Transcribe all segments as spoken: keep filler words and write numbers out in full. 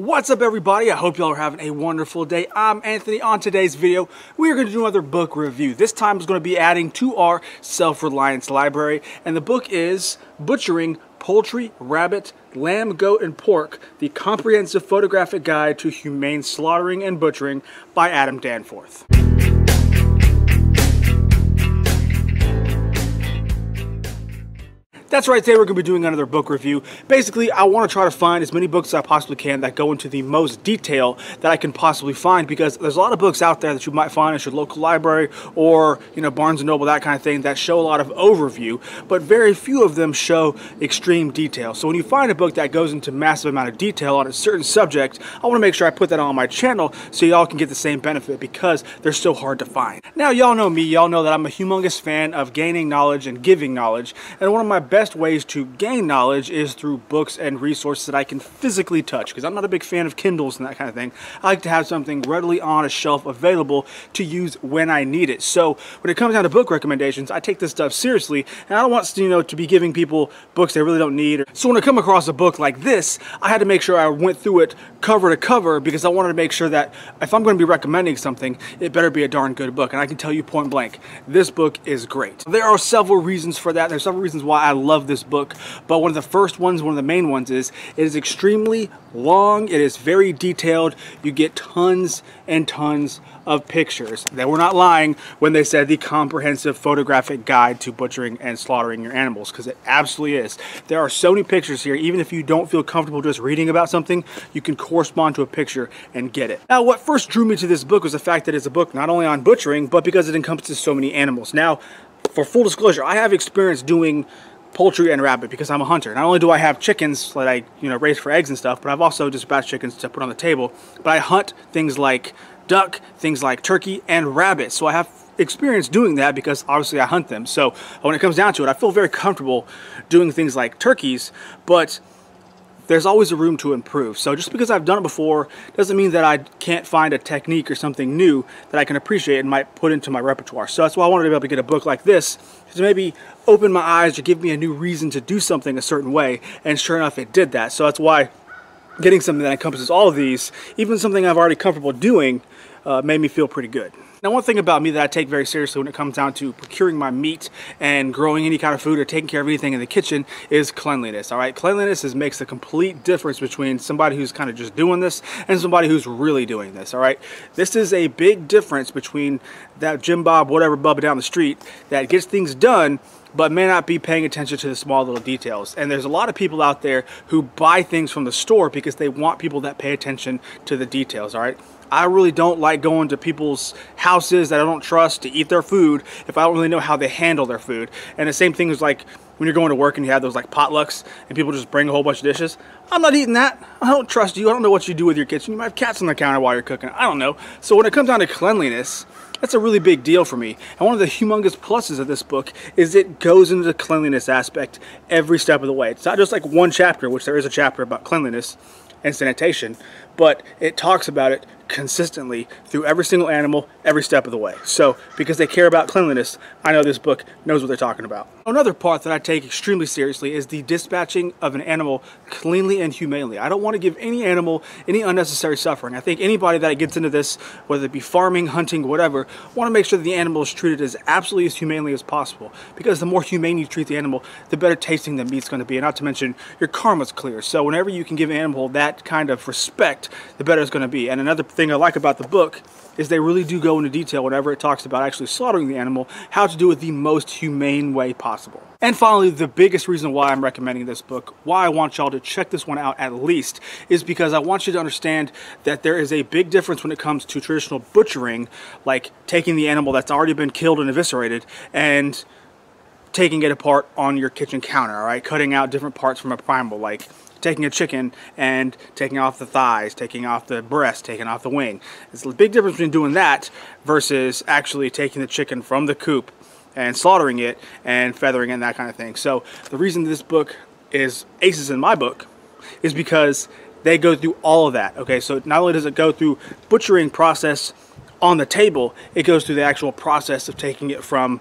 What's up, everybody? I hope y'all are having a wonderful day. I'm Anthony. On today's video, we are going to do another book review. This time is going to be adding to our self-reliance library, and the book is Butchering Poultry, Rabbit, Lamb, Goat, and Pork, The Comprehensive Photographic Guide to Humane Slaughtering and Butchering by Adam Danforth. That's right, today we're going to be doing another book review. Basically, I want to try to find as many books as I possibly can that go into the most detail that I can possibly find, because there's a lot of books out there that you might find at your local library or, you know, Barnes and Noble, that kind of thing, that show a lot of overview, but very few of them show extreme detail. So when you find a book that goes into massive amount of detail on a certain subject, I want to make sure I put that on my channel so y'all can get the same benefit, because they're so hard to find. Now, y'all know me, y'all know that I'm a humongous fan of gaining knowledge and giving knowledge, and one of my best best ways to gain knowledge is through books and resources that I can physically touch, because I'm not a big fan of Kindles and that kind of thing. I like to have something readily on a shelf available to use when I need it. So when it comes down to book recommendations, I take this stuff seriously, and I don't want, you know, to be giving people books they really don't need. So when I come across a book like this, I had to make sure I went through it cover to cover, because I wanted to make sure that if I'm going to be recommending something, it better be a darn good book. And I can tell you point blank, this book is great. There are several reasons for that. There's several reasons why I love love this book, but one of the first ones, one of the main ones is, it is extremely long, it is very detailed, you get tons and tons of pictures. They were not lying when they said the comprehensive photographic guide to butchering and slaughtering your animals, because it absolutely is. There are so many pictures here, even if you don't feel comfortable just reading about something, you can correspond to a picture and get it. Now, what first drew me to this book was the fact that it's a book not only on butchering, but because it encompasses so many animals. Now, for full disclosure, I have experience doing poultry and rabbit because I'm a hunter. Not only do I have chickens that I, you know, raise for eggs and stuff, but I've also dispatched chickens to put on the table. But I hunt things like duck, things like turkey, and rabbit. So I have experience doing that because obviously I hunt them. So when it comes down to it, I feel very comfortable doing things like turkeys, but there's always a room to improve. So just because I've done it before doesn't mean that I can't find a technique or something new that I can appreciate and might put into my repertoire. So that's why I wanted to be able to get a book like this, to maybe open my eyes or give me a new reason to do something a certain way. And sure enough, it did that. So that's why getting something that encompasses all of these, even something I'm already comfortable doing, uh, made me feel pretty good. Now, one thing about me that I take very seriously when it comes down to procuring my meat and growing any kind of food or taking care of anything in the kitchen is cleanliness, all right? Cleanliness is, makes a complete difference between somebody who's kind of just doing this and somebody who's really doing this, all right? This is a big difference between that Jim Bob, whatever Bubba down the street that gets things done but may not be paying attention to the small little details. And there's a lot of people out there who buy things from the store because they want people that pay attention to the details, all right? I really don't like going to people's houses that I don't trust to eat their food if I don't really know how they handle their food. And the same thing is like when you're going to work and you have those like potlucks and people just bring a whole bunch of dishes. I'm not eating that. I don't trust you. I don't know what you do with your kitchen. You might have cats on the counter while you're cooking. I don't know. So when it comes down to cleanliness, that's a really big deal for me. And one of the humongous pluses of this book is it goes into the cleanliness aspect every step of the way. It's not just like one chapter, which there is a chapter about cleanliness and sanitation, but it talks about it consistently through every single animal, every step of the way. So because they care about cleanliness, I know this book knows what they're talking about. Another part that I take extremely seriously is the dispatching of an animal cleanly and humanely. I don't want to give any animal any unnecessary suffering. I think anybody that gets into this, whether it be farming, hunting, whatever, want to make sure that the animal is treated as absolutely as humanely as possible, because the more humane you treat the animal, the better tasting the meat's going to be, and not to mention your karma's clear. So whenever you can give an animal that kind of respect, the better it's going to be. And another thing I like about the book is they really do go into detail whenever it talks about actually slaughtering the animal, how to do it the most humane way possible. And finally, the biggest reason why I'm recommending this book, why I want y'all to check this one out at least, is because I want you to understand that there is a big difference when it comes to traditional butchering, like taking the animal that's already been killed and eviscerated and taking it apart on your kitchen counter, all right? Cutting out different parts from a primal, like taking a chicken and taking off the thighs, taking off the breast, taking off the wing. It's a big difference between doing that versus actually taking the chicken from the coop and slaughtering it and feathering it and that kind of thing. So the reason this book is aces in my book is because they go through all of that. Okay, so not only does it go through butchering process on the table, it goes through the actual process of taking it from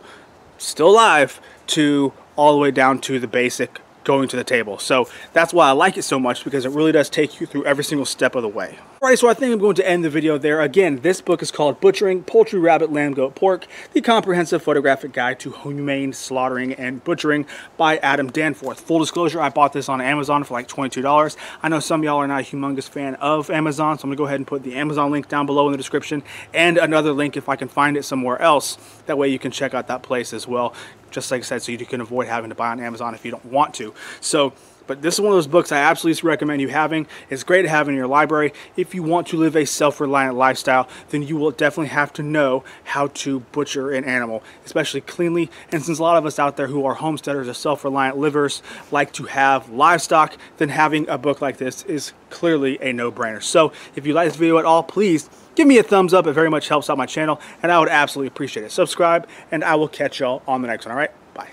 still alive to all the way down to the basic going to the table. So that's why I like it so much, because it really does take you through every single step of the way. All right, so I think I'm going to end the video there. Again, this book is called Butchering Poultry, Rabbit, Lamb, Goat, Pork, The Comprehensive Photographic Guide to Humane Slaughtering and Butchering by Adam Danforth. Full disclosure, I bought this on Amazon for like twenty-two dollars. I know some of y'all are not a humongous fan of Amazon, so I'm gonna go ahead and put the Amazon link down below in the description, and another link if I can find it somewhere else. That way you can check out that place as well, just like I said, so you can avoid having to buy on Amazon if you don't want to. So, but this is one of those books I absolutely recommend you having. It's great to have in your library. If you want to live a self-reliant lifestyle, then you will definitely have to know how to butcher an animal, especially cleanly. And since a lot of us out there who are homesteaders or self-reliant livers like to have livestock, then having a book like this is clearly a no-brainer. So if you like this video at all, please give me a thumbs up. It very much helps out my channel, and I would absolutely appreciate it. Subscribe, and I will catch y'all on the next one. All right, bye.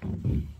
Mm-hmm.